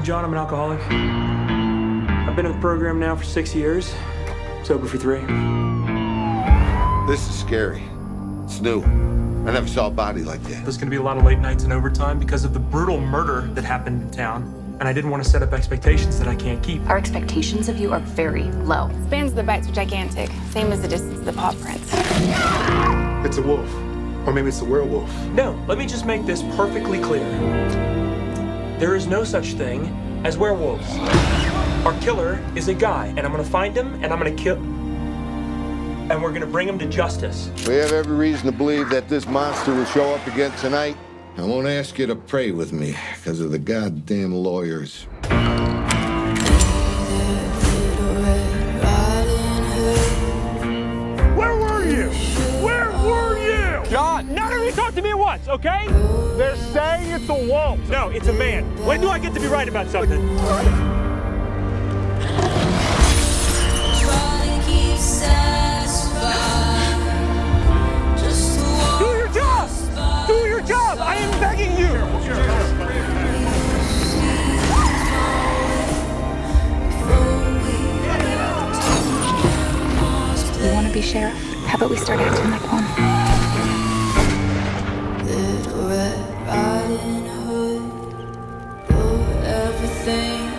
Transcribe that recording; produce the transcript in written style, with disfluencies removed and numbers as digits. I'm John, I'm an alcoholic. I've been in the program now for 6 years, sober for 3. This is scary. It's new. I never saw a body like that. There's gonna be a lot of late nights and overtime because of the brutal murder that happened in town. And I didn't want to set up expectations that I can't keep. Our expectations of you are very low. Spans of the bites are gigantic, same as the distance of the paw prints. It's a wolf, or maybe it's a werewolf. No, let me just make this perfectly clear. There is no such thing as werewolves. Our killer is a guy, and I'm gonna find him, and I'm gonna kill, and we're gonna bring him to justice. We have every reason to believe that this monster will show up again tonight. I won't ask you to pray with me because of the goddamn lawyers. Where were you? Where were you? John, none of you talk to me at once, okay? They're saying it's a wolf. No, it's a man. When do I get to be right about something? I am begging you! You want to be sheriff? How about we start acting like one? Little Red Riding Hood, everything.